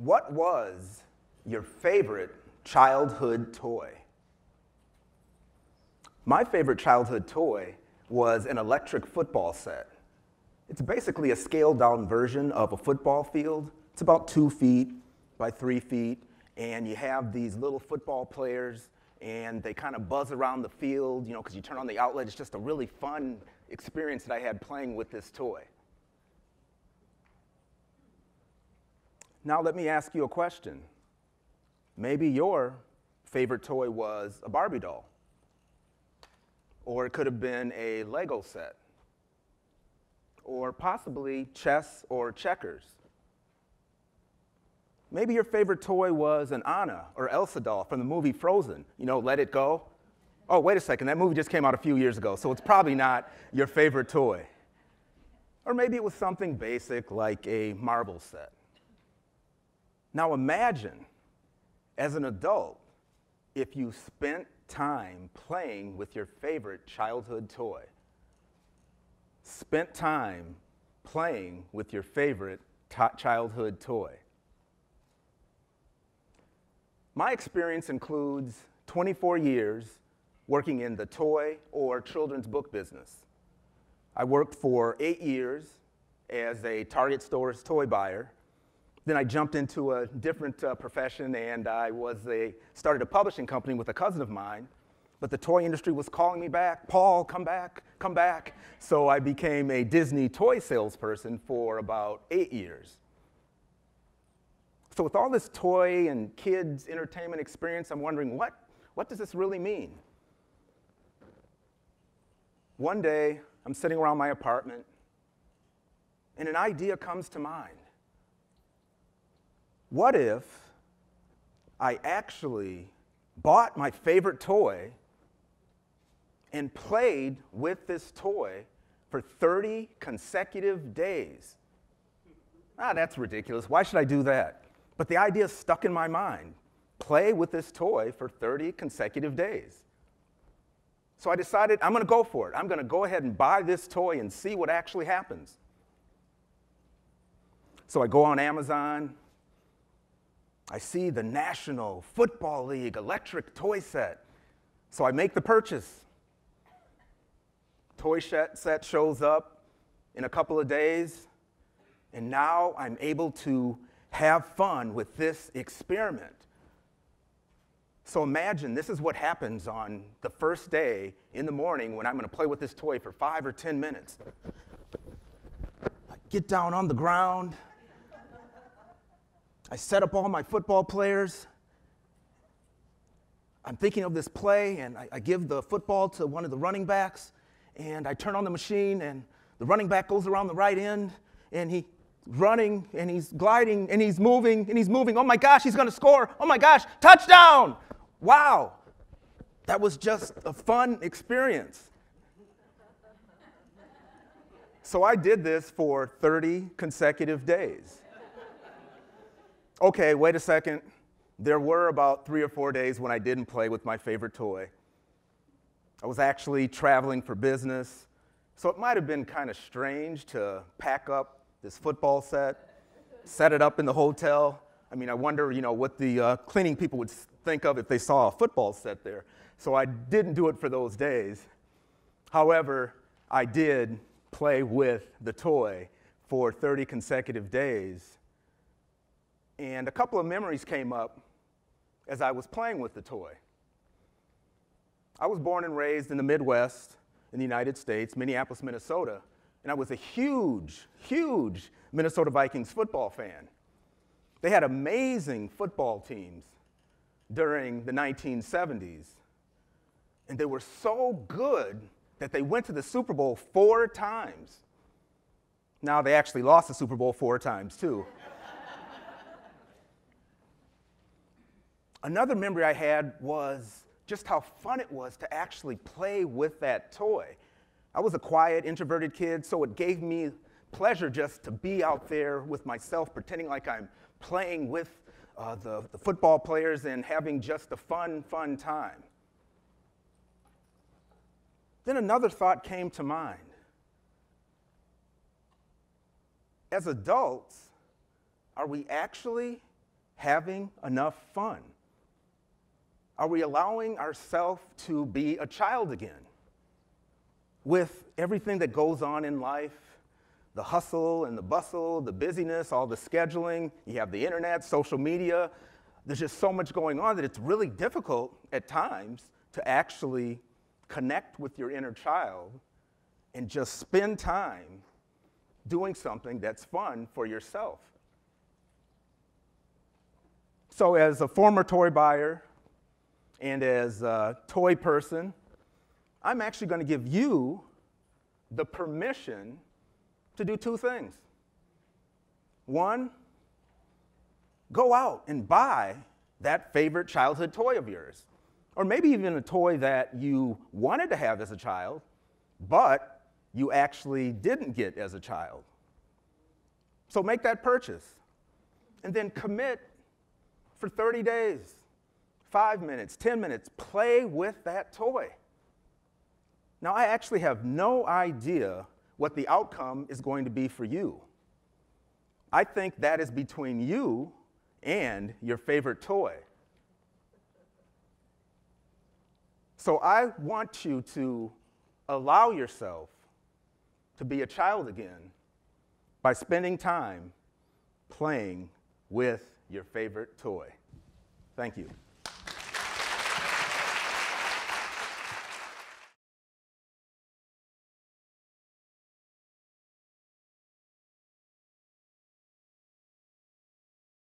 What was your favorite childhood toy? My favorite childhood toy was an electric football set. It's basically a scaled-down version of a football field. It's about 2 feet by 3 feet, and you have these little football players, and they kind of buzz around the field, you know, because you turn on the outlet. It's just a really fun experience that I had playing with this toy. Now let me ask you a question. Maybe your favorite toy was a Barbie doll, or it could have been a Lego set, or possibly chess or checkers. Maybe your favorite toy was an Anna or Elsa doll from the movie Frozen. You know, Let It Go. Oh, wait a second, that movie just came out a few years ago, so it's probably not your favorite toy. Or maybe it was something basic like a marble set. Now imagine, as an adult, if you spent time playing with your favorite childhood toy. Spent time playing with your favorite childhood toy. My experience includes 24 years working in the toy or children's book business. I worked for 8 years as a Target Stores toy buyer. Then I jumped into a different profession, and I started a publishing company with a cousin of mine. But the toy industry was calling me back, "Paul, come back, come back." So I became a Disney toy salesperson for about 8 years. So with all this toy and kids entertainment experience, I'm wondering, what does this really mean? One day, I'm sitting around my apartment, and an idea comes to mind. What if I actually bought my favorite toy and played with this toy for 30 consecutive days? Ah, that's ridiculous. Why should I do that? But the idea stuck in my mind. Play with this toy for 30 consecutive days. So I decided I'm going to go for it. I'm going to go ahead and buy this toy and see what actually happens. So I go on Amazon. I see the National Football League electric toy set. So I make the purchase. Toy set shows up in a couple of days, and now I'm able to have fun with this experiment. So imagine this is what happens on the first day in the morning when I'm going to play with this toy for 5 or 10 minutes. I get down on the ground. I set up all my football players. I'm thinking of this play, and I give the football to one of the running backs, and I turn on the machine, and the running back goes around the right end, and he's running, and he's gliding, and he's moving, and he's moving. Oh my gosh, he's gonna score. Oh my gosh, touchdown! Wow, that was just a fun experience. So I did this for 30 consecutive days. Okay, wait a second. There were about 3 or 4 days when I didn't play with my favorite toy. I was actually traveling for business, so it might have been kind of strange to pack up this football set, set it up in the hotel. I mean, I wonder, you know, what the cleaning people would think of if they saw a football set there. So I didn't do it for those days. However, I did play with the toy for 30 consecutive days. And a couple of memories came up as I was playing with the toy. I was born and raised in the Midwest in the United States, Minneapolis, Minnesota, and I was a huge, huge Minnesota Vikings football fan. They had amazing football teams during the 1970s, and they were so good that they went to the Super Bowl 4 times. Now they actually lost the Super Bowl 4 times, too. Another memory I had was just how fun it was to actually play with that toy. I was a quiet, introverted kid, so it gave me pleasure just to be out there with myself, pretending like I'm playing with the football players and having just a fun, fun time. Then another thought came to mind. As adults, are we actually having enough fun? Are we allowing ourselves to be a child again? With everything that goes on in life, the hustle and the bustle, the busyness, all the scheduling, you have the internet, social media, there's just so much going on that it's really difficult at times to actually connect with your inner child and just spend time doing something that's fun for yourself. So as a former toy buyer and as a toy person, I'm actually going to give you the permission to do two things. One, go out and buy that favorite childhood toy of yours, or maybe even a toy that you wanted to have as a child, but you actually didn't get as a child. So make that purchase, and then commit for 30 days, 5 minutes, 10 minutes, play with that toy. Now, I actually have no idea what the outcome is going to be for you. I think that is between you and your favorite toy. So I want you to allow yourself to be a child again by spending time playing with your favorite toy. Thank you.